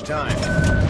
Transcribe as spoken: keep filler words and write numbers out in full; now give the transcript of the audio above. much time.